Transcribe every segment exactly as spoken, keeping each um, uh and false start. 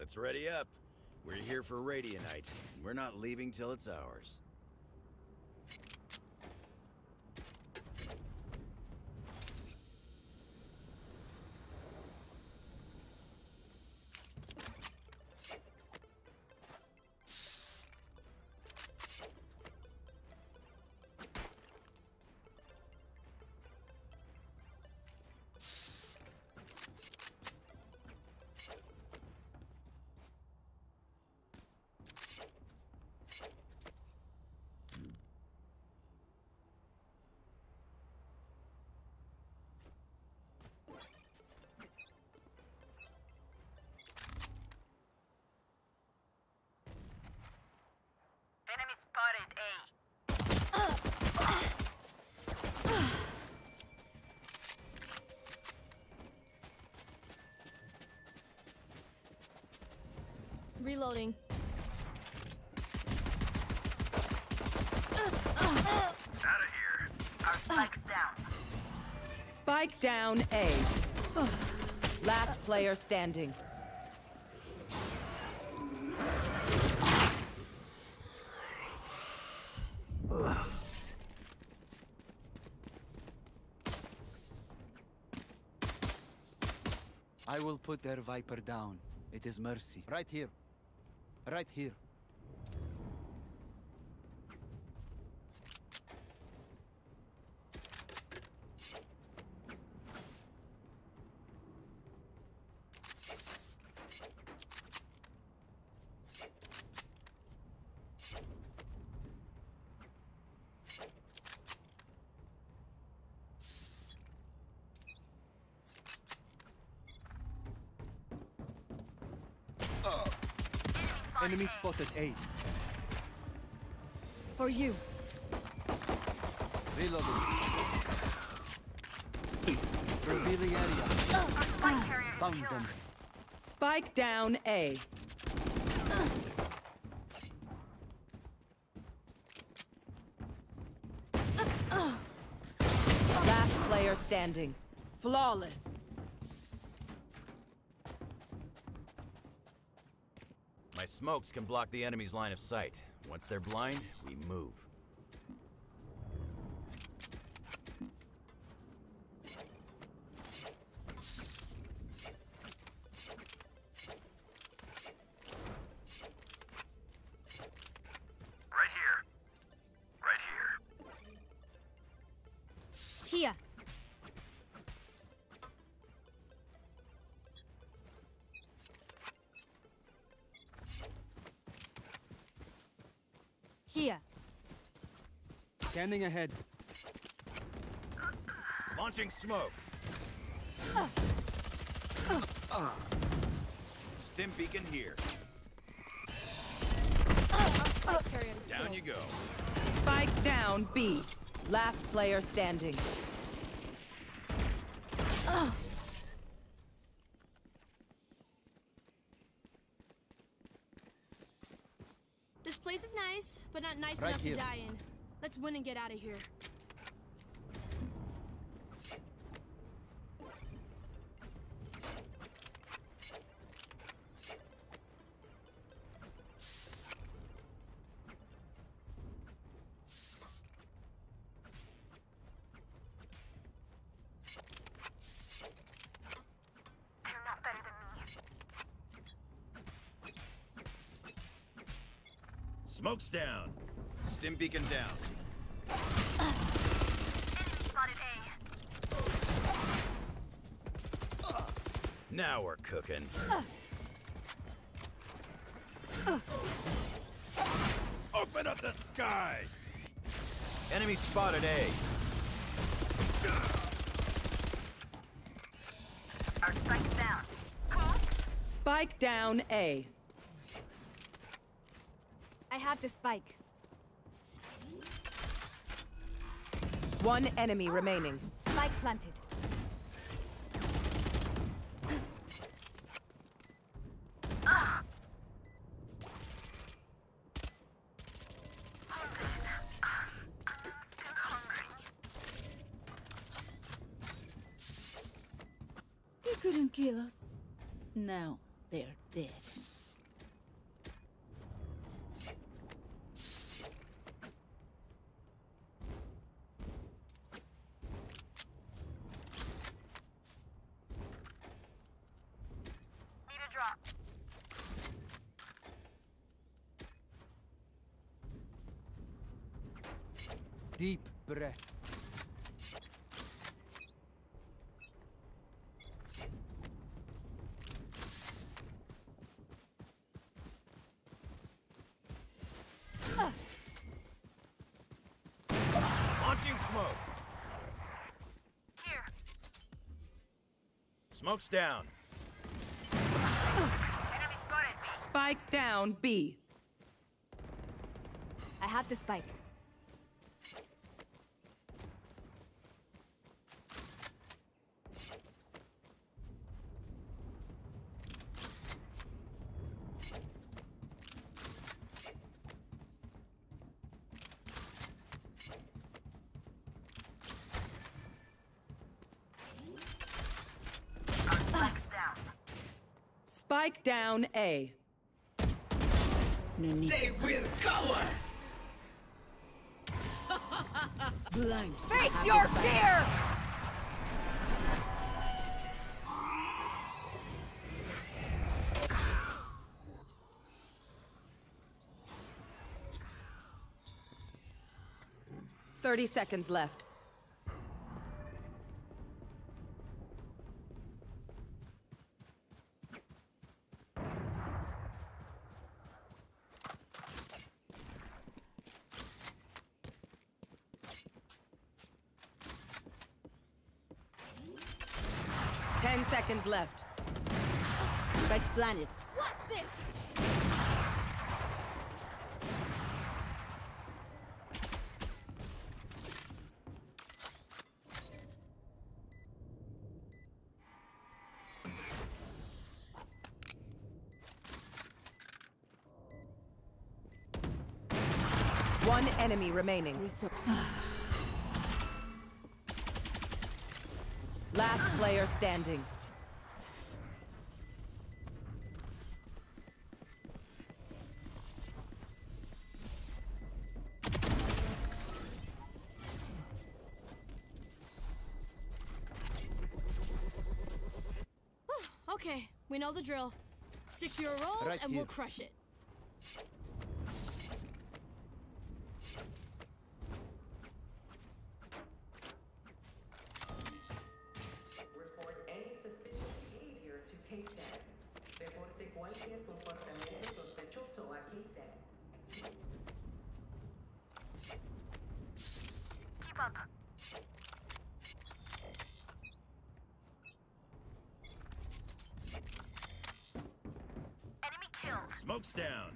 Let's ready up. We're here for Radianite, and we're not leaving till it's ours. Reloading. Out of here. Our spike's down. Spike down A. Last player standing. I will put their Viper down. It is mercy. Right here. Right here. Enemy spotted A. For you. Reloading. Reveal the area. Uh, uh, Found them. Spike down A. Uh. Uh, uh. Last player standing. Flawless. Smokes can block the enemy's line of sight. Once they're blind, we move. Right here. Right here. Here. Standing ahead. Launching smoke. Uh, uh, uh. Stim beacon here. Uh, uh, down you go. Spike down B. Last player standing. Uh. This place is nice, but not nice right enough here. To die in. Let's win and get out of here. They're not better than me. Smoke's down. Stim beacon down. Now we're cooking. Uh. Uh. Open up the sky! Enemy spotted A. Our spike's down. Cooks? Spike down A. I have the spike. One enemy oh. remaining. Spike planted. Couldn't kill us. Now they're dead. Deep breath. Launching smoke. Here. Smoke's down. Enemy spotted. Spike down, B. I have the spike. Spike down A. No need. They will cower. Blind. Face your fear. Thirty seconds left. Ten seconds left. Red planet. What's this? One enemy remaining. Last player standing. Okay, we know the drill. Stick to your roles right and here. We'll crush it. Keep up. Enemy killed. Smoke's down.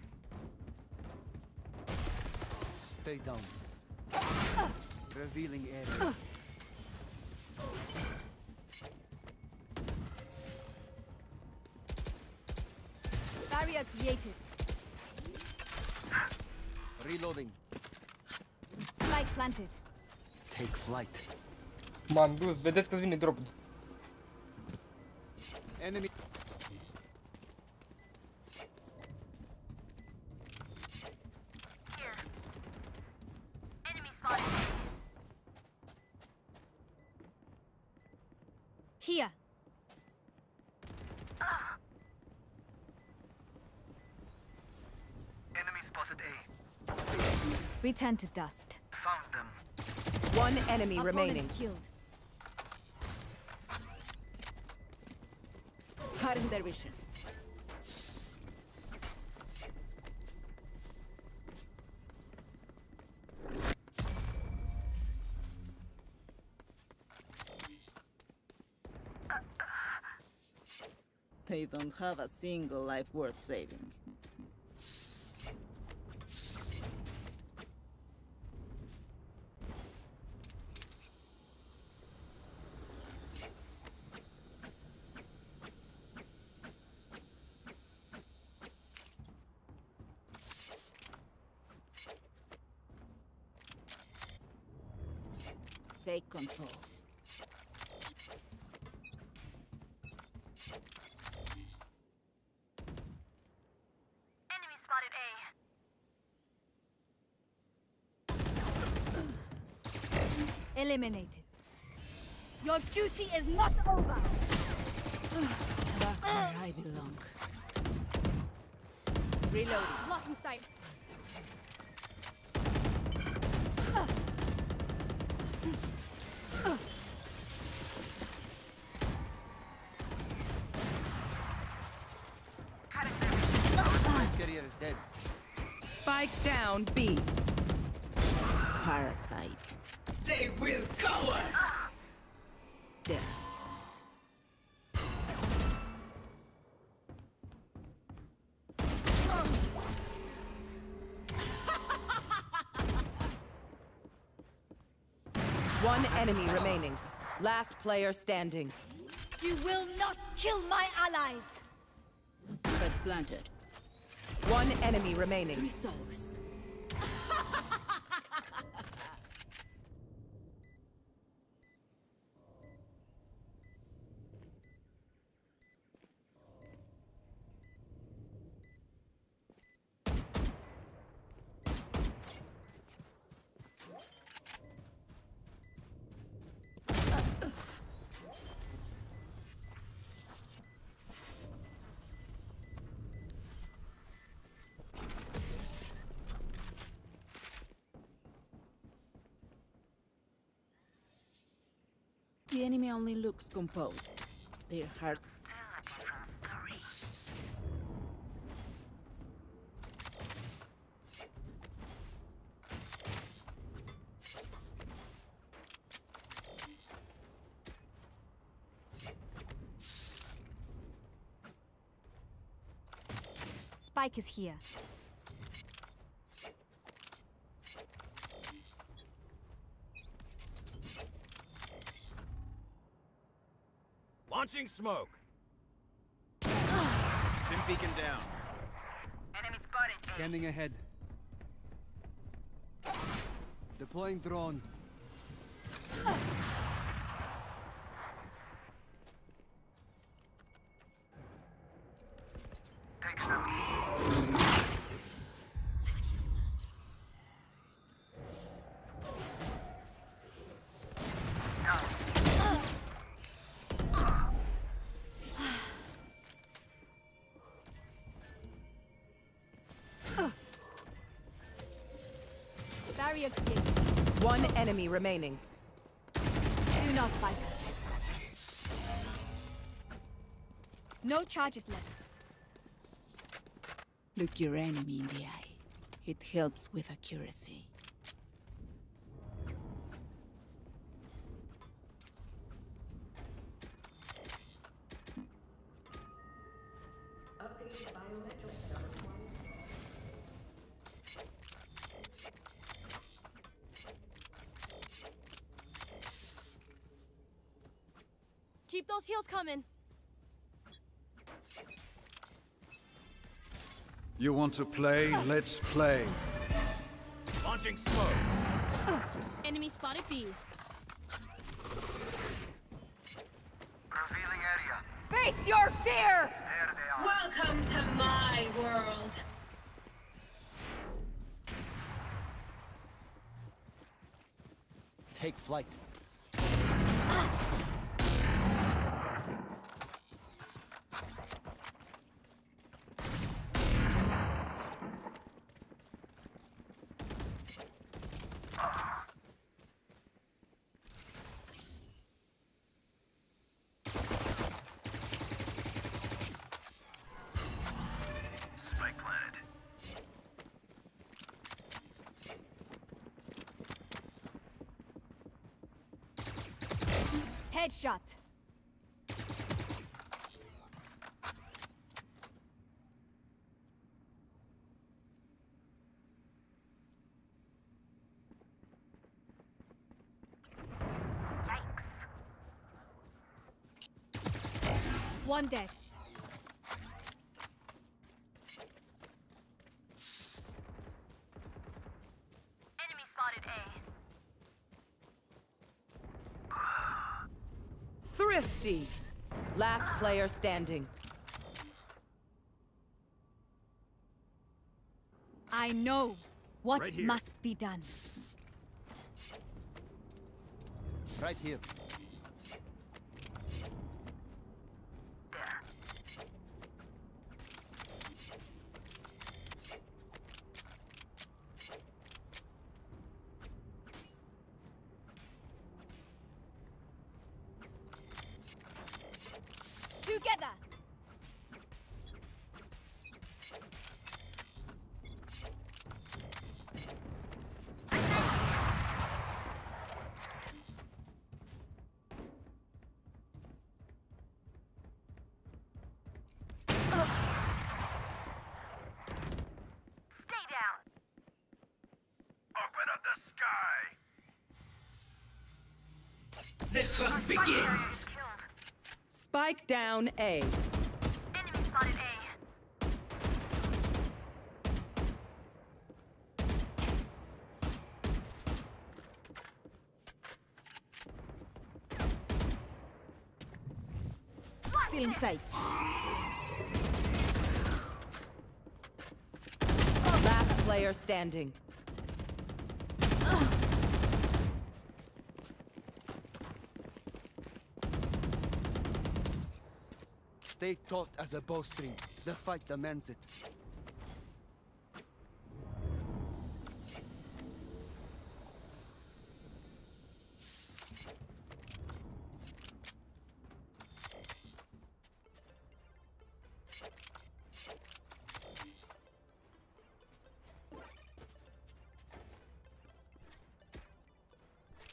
Stay down. Uh. Revealing area. Uh. Barrier created. Reloading. Flight planted. Take flight. Man, dude, vedeți că vine drop. Enemy. Here. Enemy spotted. Here. Ah. Enemy spotted A. Return to dust. Found them. One enemy Opponent remaining. Killed. Pardon their vision. Uh, uh. They don't have a single life worth saving. Take control. Enemy spotted A. Eliminated. Your duty is not over. Back where I belong. Reloading. Locking sight. Strike down B. Parasite. They will cower! Ah. There. One enemy remaining. Last player standing. You will not kill my allies! But planted. One enemy remaining. Resource. The enemy only looks composed. Their hearts still a different story. Spike is here. Launching smoke. Stim beacon down. Enemy spotted. Scanning ahead. Deploying drone. Uh. Takes no heed. One enemy remaining. Do not fight us. No charges left. Look your enemy in the eye. It helps with accuracy. Keep those heels coming. You want to play? Let's play. Launching slow. Uh, enemy spotted B. Revealing area. Face your fear! There they are. Welcome to my world. Take flight. Uh. Headshot. Yikes. One dead. Thrifty. Last player standing. I know what right must be done. Right here. Together. The hunt begins. Spike down A. Enemy spotted A. Still in sight. Last player standing. Stay taut as a bowstring. The fight demands it.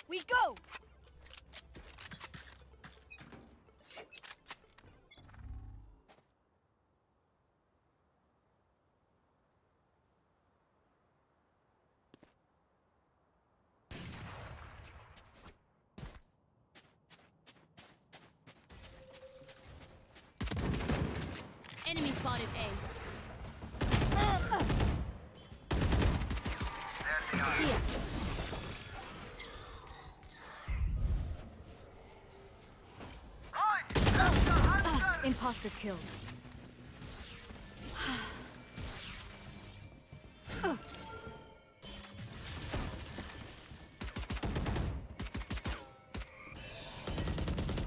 We go! Enemy spotted A. Uh, uh. There they are. Here. Uh, uh, imposter killed. uh.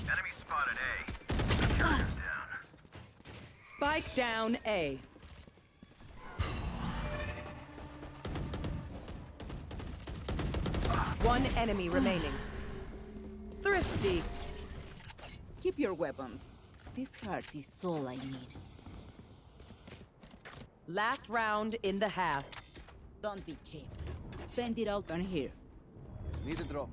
Enemy spotted A. Spike down A. One enemy remaining. Thrifty. Keep your weapons. This heart is all I need. Last round in the half. Don't be cheap. Spend it out on here. Need a drop.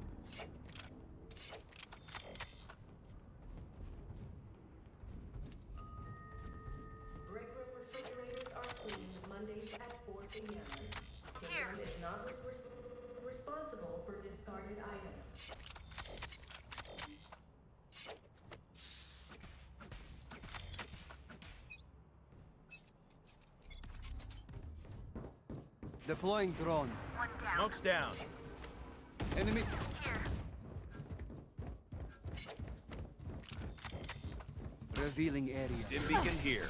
Deploying drone. One down. Smoke's down. Enemy. Here. Revealing area. Stim beacon uh. here.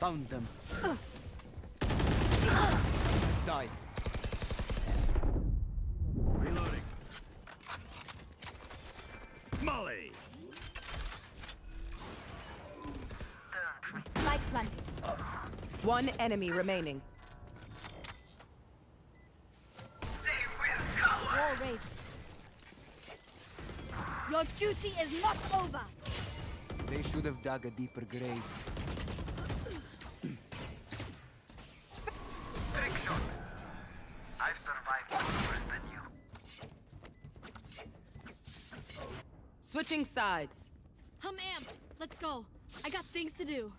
Found them. Uh. Uh. Die. Reloading. Molly. Light planted. Uh. One enemy remaining. Your duty is not over. They should have dug a deeper grave. Trick shot. I've survived much worse than you. Switching sides. I'm amped. Let's go. I got things to do.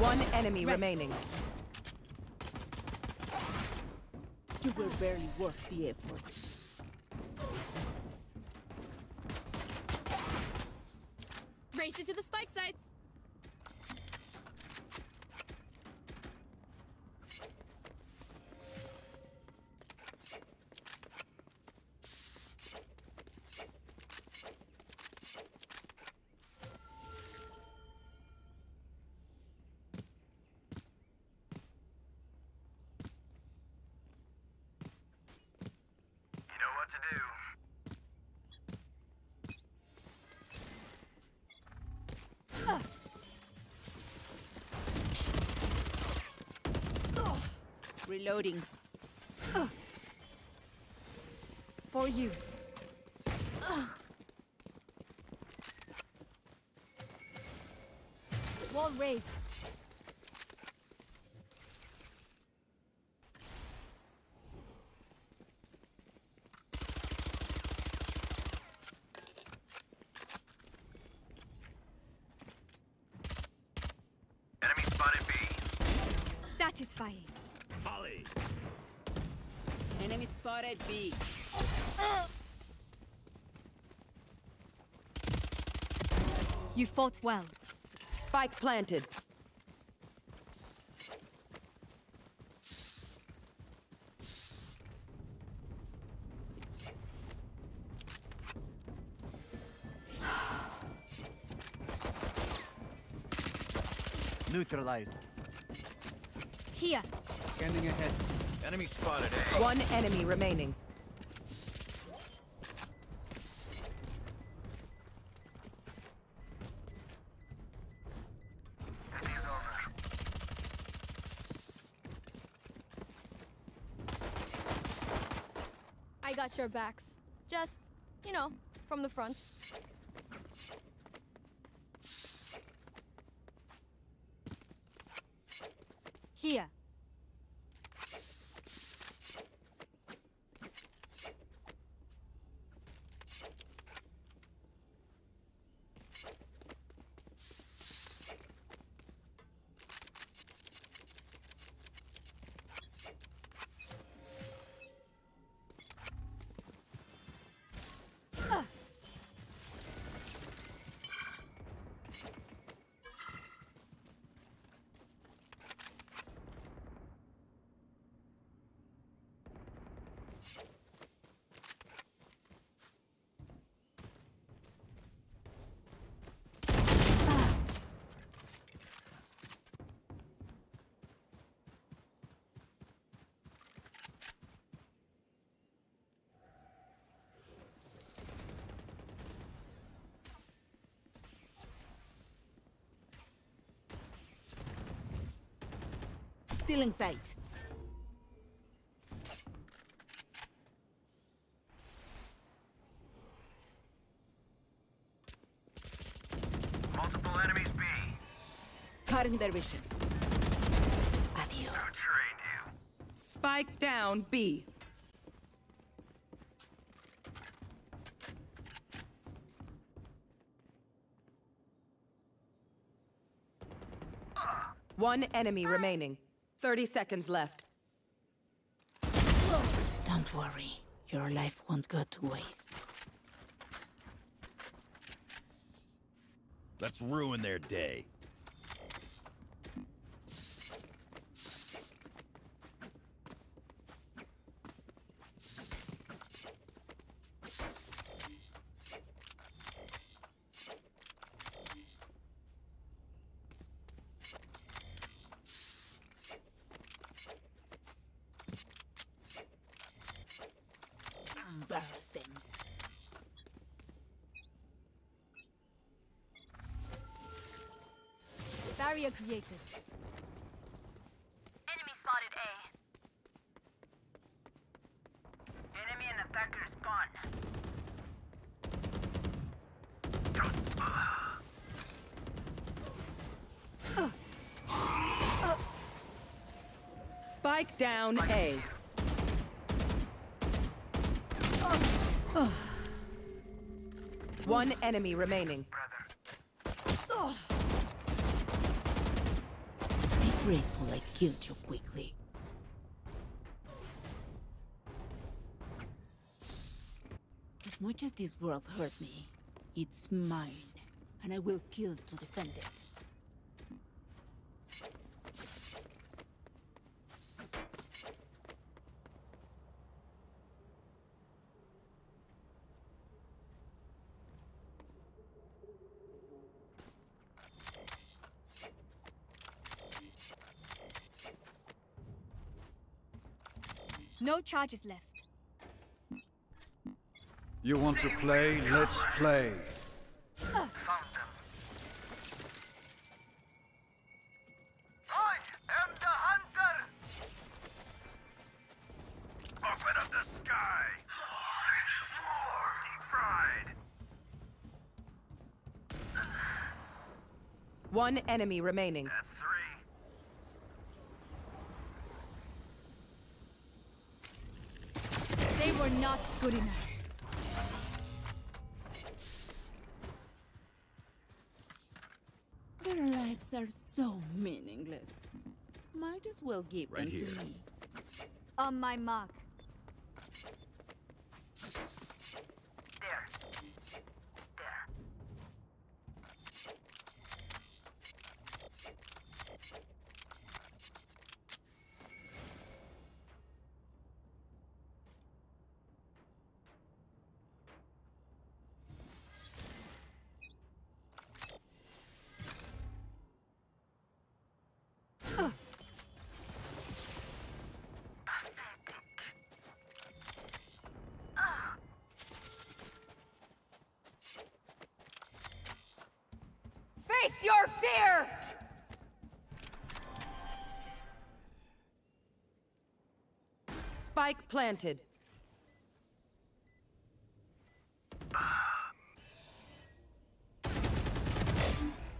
One enemy Rest. remaining. You were barely worth the effort. Race it to the spike sites. Reloading. Ugh. For you. Ugh. Wall raised. Enemy spotted B. Satisfying. Molly. Enemy spotted B. Uh. You fought well. Spike planted. Neutralized. Here. Scanning ahead. Enemy spotted A. One enemy remaining. I got your backs. Just, you know, from the front. Here. Still in sight. Multiple enemies B. Cutting their vision. Adios. Who trained you? Spike down B. Uh. One enemy uh. remaining. Thirty seconds left. Don't worry, your life won't go to waste. Let's ruin their day. Embarrass them. Barrier created. Enemy spotted A. Enemy and attacker spawn. Uh. Uh. Spike down Spike. A. One enemy remaining. Brother. Be grateful I killed you quickly. As much as this world hurt me, it's mine, and I will kill to defend it. No charges left. You want to play? Let's play. Uh. Found them. I am the hunter! One enemy remaining. That's three. They were not good enough. Their lives are so meaningless. Might as well give right them here. To me. On my mark. There. There. Face your fear! Spike planted.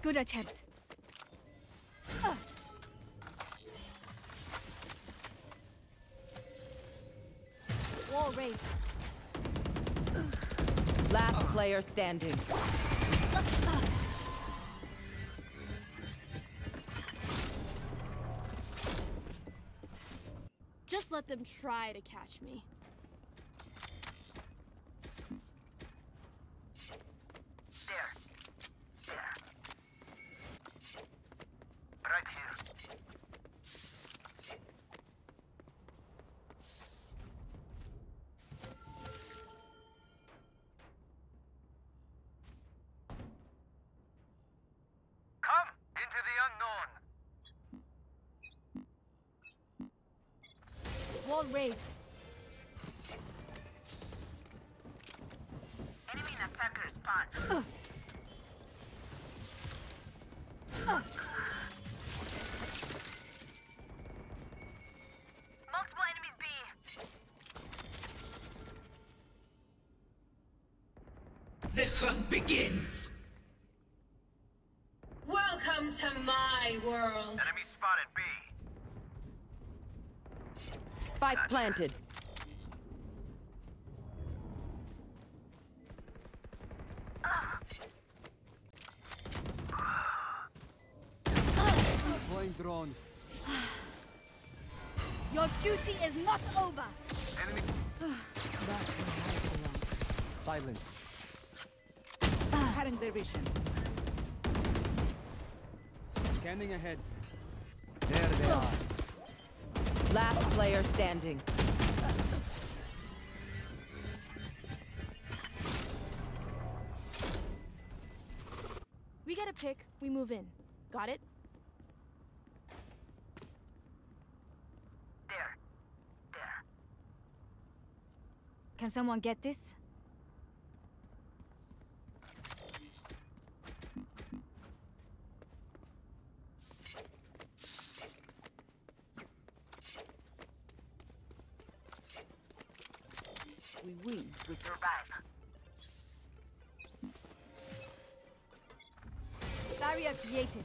Good attempt. Uh. Wall raised. Last player standing. Uh. Let them try to catch me. There. There. Right here. Come into the unknown. Wall raised. Enemy attacker spawned. Uh. Uh. Multiple enemies B. The hunt begins. Welcome to my world. Enemy spotted B. Spike planted. Uh. Blind drone. Your duty is not over. Enemy. Silence. Cutting their vision. Scanning ahead. There they are. Uh. Last player standing. We get a pick, we move in. Got it? There. There. Can someone get this? We win. We survive. Barrier created.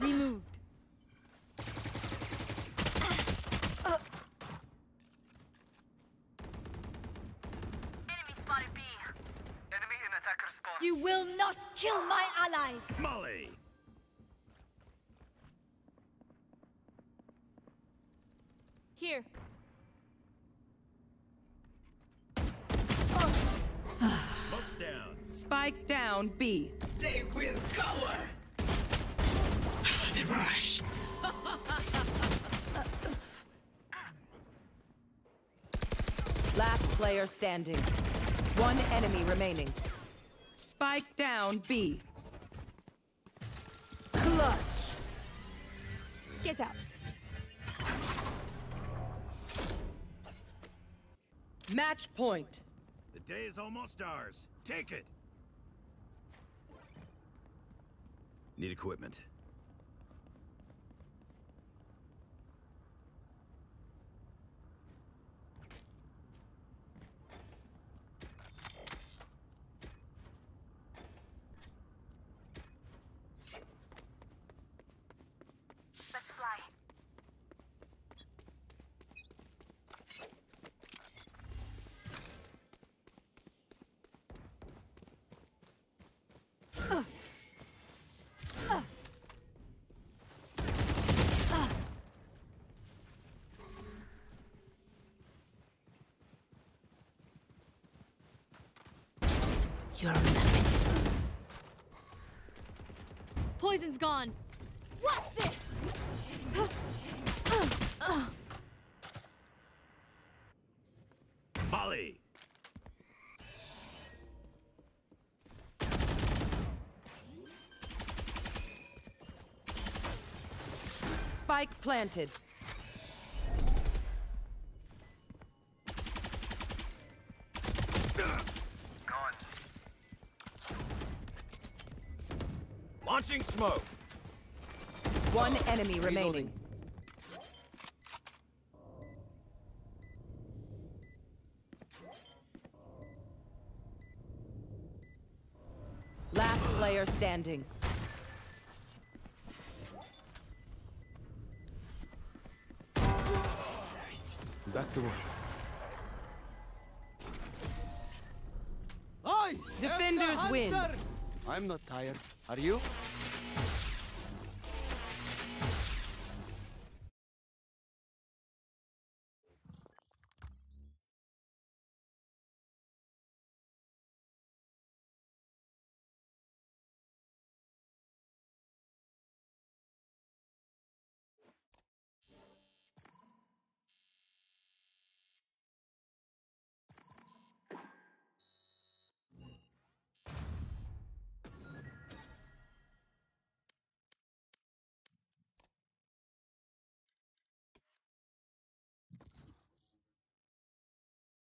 Removed. You will not kill my allies! Molly! Here. Oh. Smoke's down. Spike down, B. They will cower! The rush! Last player standing. One enemy remaining. Spike down, B. Clutch. Get out. Match point. The day is almost ours. Take it. Need equipment. You're nothing. Poison's gone. Watch this. Uh, uh, uh. Molly. Spike planted. Launching smoke. One enemy remaining. Last player standing. Back to work. Defenders win. I'm not tired. Are you?